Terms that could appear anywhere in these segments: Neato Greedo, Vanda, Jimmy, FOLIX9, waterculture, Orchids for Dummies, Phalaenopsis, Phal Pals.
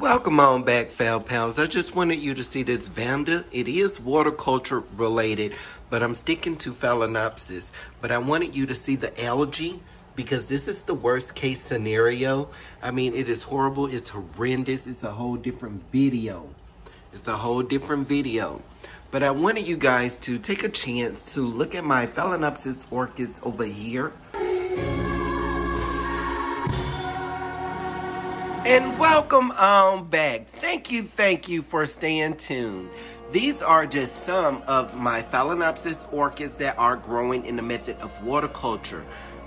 Welcome on back, Phal Pals. I just wanted you to see this Vanda. It is waterculture related, but I'm sticking to Phalaenopsis. But I wanted you to see the algae because this is the worst case scenario. I mean, it is horrible. It's horrendous. It's a whole different video. It's a whole different video. But I wanted you guys to take a chance to look at my Phalaenopsis orchids over here. And welcome on back. Thank you for staying tuned. These are just some of my Phalaenopsis orchids that are growing in the method of waterculture.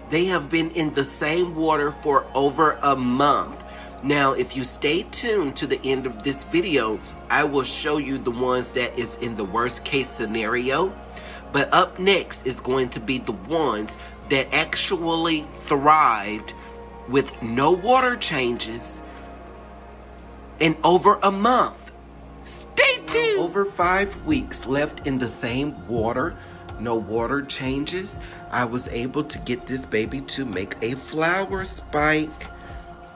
They have been in the same water for over a month. Now, if you stay tuned to the end of this video, I will show you the ones that is in the worst case scenario. But up next is going to be the ones that actually thrived with no water changes in over a month. Stay tuned. Over 5 weeks left in the same water, no water changes. I was able to get this baby to make a flower spike.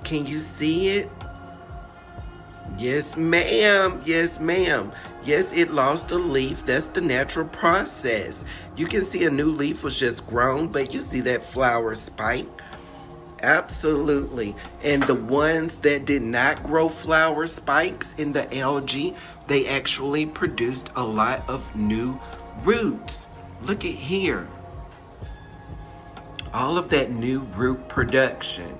Can you see it? Yes, ma'am. Yes, ma'am. Yes, it lost a leaf. That's the natural process. You can see a new leaf was just grown, but you see that flower spike. Absolutely. And the ones that did not grow flower spikes in the algae, they actually produced a lot of new roots. Look at here. All of that new root production.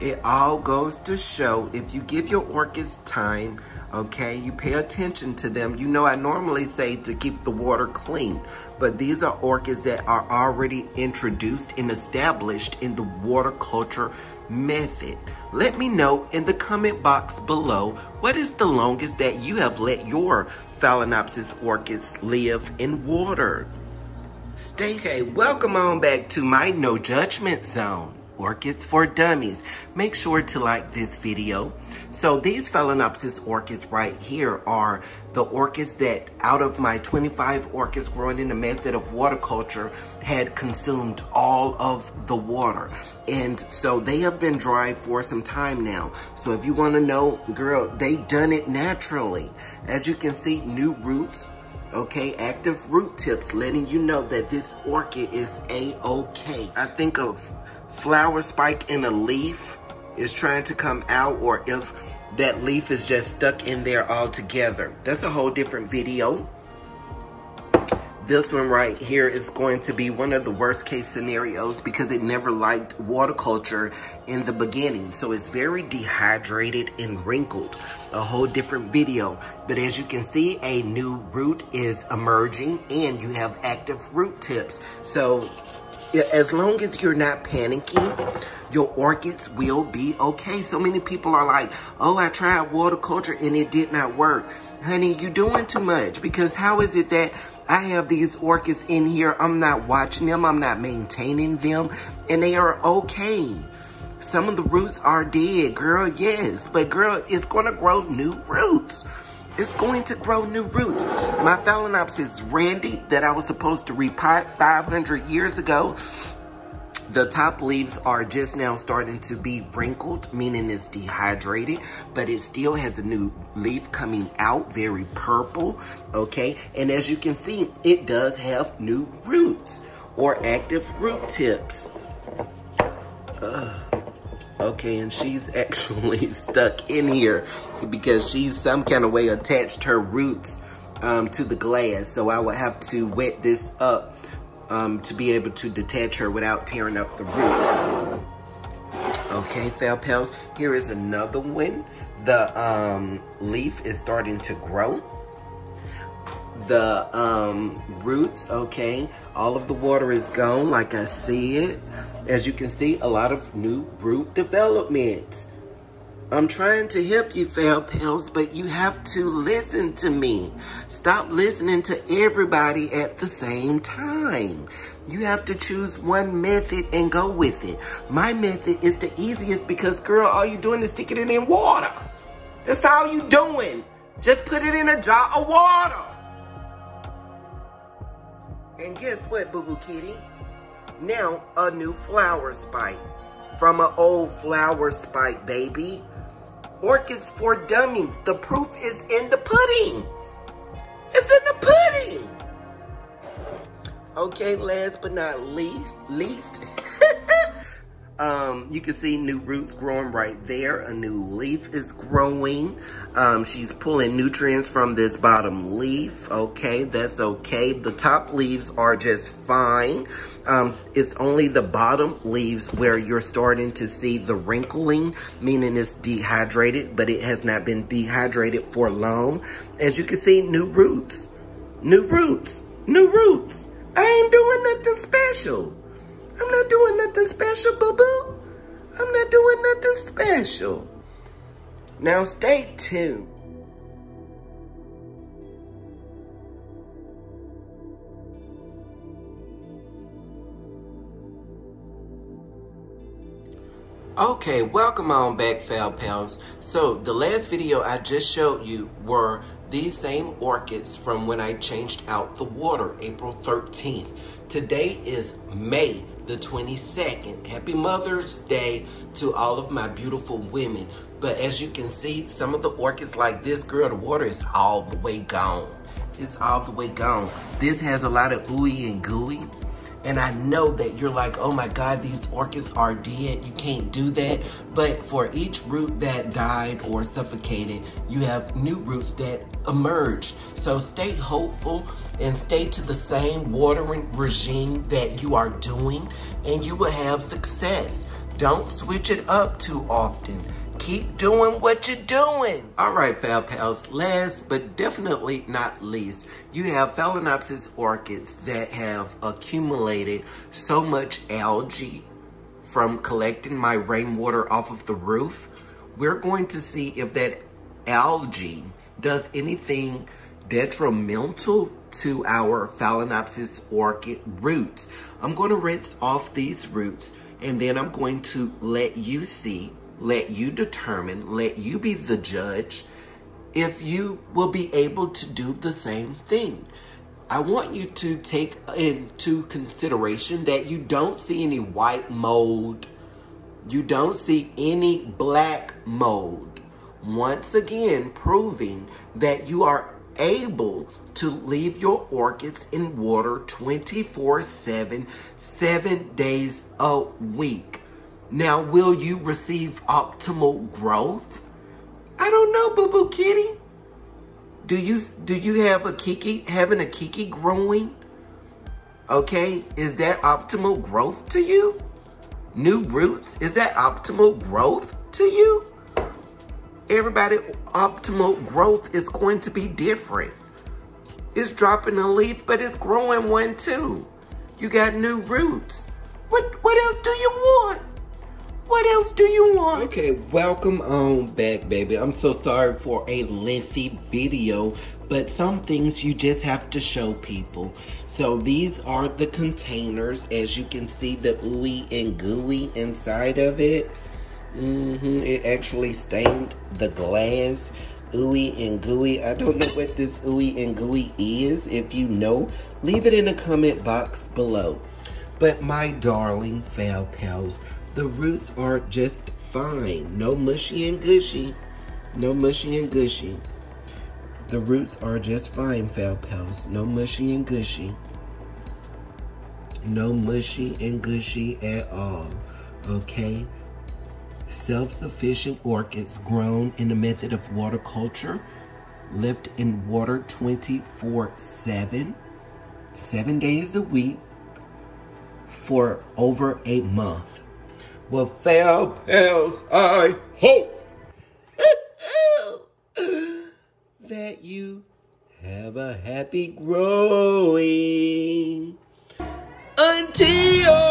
It all goes to show, if you give your orchids time, okay, you pay attention to them. You know, I normally say to keep the water clean, but these are orchids that are already introduced and established in the waterculture method. Let me know in the comment box below, what is the longest that you have let your Phalaenopsis orchids live in water? Stay tuned. Okay, welcome on back to my No Judgment Zone. Orchids for Dummies. Make sure to like this video. So these Phalaenopsis orchids right here are the orchids that out of my 25 orchids growing in the method of waterculture had consumed all of the water. And so they have been dry for some time now. So if you want to know, girl, they done it naturally. As you can see, new roots, okay, active root tips, letting you know that this orchid is a-okay. I think of flower spike in a leaf is trying to come out, or if that leaf is just stuck in there altogether. That's a whole different video. This one right here is going to be one of the worst case scenarios because it never liked waterculture in the beginning. So it's very dehydrated and wrinkled. A whole different video. But as you can see, a new root is emerging and you have active root tips. So as long as you're not panicking, your orchids will be okay. So many people are like, oh, I tried waterculture and it did not work. Honey, you're doing too much, because how is it that I have these orchids in here, I'm not watching them, I'm not maintaining them, and they are okay. Some of the roots are dead, girl, yes. But girl, it's going to grow new roots. It's going to grow new roots. My Phalaenopsis Randy that I was supposed to repot 500 years ago, the top leaves are just now starting to be wrinkled, meaning it's dehydrated, but it still has a new leaf coming out, very purple, okay? And as you can see, it does have new roots or active root tips. Okay, and she's actually stuck in here because she's some kind of way attached her roots to the glass. So I would have to wet this up to be able to detach her without tearing up the roots. Okay, Phal Pals, here is another one. The leaf is starting to grow. The roots, okay, all of the water is gone, like I see it. As you can see, a lot of new root development. I'm trying to help you, Phal Pals, but you have to listen to me. Stop listening to everybody at the same time. You have to choose one method and go with it. My method is the easiest because, girl, all you're doing is sticking it in water. That's all you're doing. Just put it in a jar of water. And guess what, boo-boo kitty? Now, a new flower spike from an old flower spike, baby. Orchids for Dummies. The proof is in the pudding. It's in the pudding. Okay, last but not least, you can see new roots growing right there. A new leaf is growing. She's pulling nutrients from this bottom leaf. Okay, that's okay. The top leaves are just fine. It's only the bottom leaves where you're starting to see the wrinkling, meaning it's dehydrated, but it has not been dehydrated for long. As you can see, new roots, new roots, new roots. I ain't doing nothing special. I'm not doing nothing special, boo-boo. I'm not doing nothing special. Now stay tuned. Okay, welcome on back, Phal Pals. So the last video I just showed you were these same orchids from when I changed out the water, April 13th. Today is May the 22nd. Happy Mother's Day to all of my beautiful women. But as you can see, some of the orchids like this, girl, the water is all the way gone. It's all the way gone. This has a lot of ooey and gooey. And I know that you're like, oh my God, these orchids are dead. You can't do that. But for each root that died or suffocated, you have new roots that emerge. So stay hopeful and stay to the same watering regime that you are doing, and you will have success. Don't switch it up too often. Keep doing what you're doing. All right, Phal Pals, last but definitely not least, you have Phalaenopsis orchids that have accumulated so much algae from collecting my rainwater off of the roof. We're going to see if that algae does anything detrimental to our Phalaenopsis orchid roots. I'm going to rinse off these roots, and then I'm going to let you see, let you determine, let you be the judge if you will be able to do the same thing. I want you to take into consideration that you don't see any white mold. You don't see any black mold. Once again, proving that you are able to leave your orchids in water 24/7, 7 days a week. Now, will you receive optimal growth? I don't know, boo-boo kitty. Do you have a kiki, having a kiki growing? Okay, is that optimal growth to you? New roots, is that optimal growth to you? Everybody, optimal growth is going to be different. It's dropping a leaf, but it's growing one too. You got new roots. What else do you want? What else do you want? Okay, welcome on back, baby. I'm so sorry for a lengthy video, but some things you just have to show people. So these are the containers. As you can see, the ooey and gooey inside of it. It actually stained the glass. Ooey and gooey. I don't know what this ooey and gooey is. If you know, leave it in the comment box below. But my darling Phal Pals, the roots are just fine. No mushy and gushy. No mushy and gushy. The roots are just fine, Phal Pals. No mushy and gushy. No mushy and gushy at all. Okay? Self-sufficient orchids grown in the method of water culture. Left in water 24/7. 7 days a week. For over a month. Well, Phal Pals, I hope that you have a happy growing until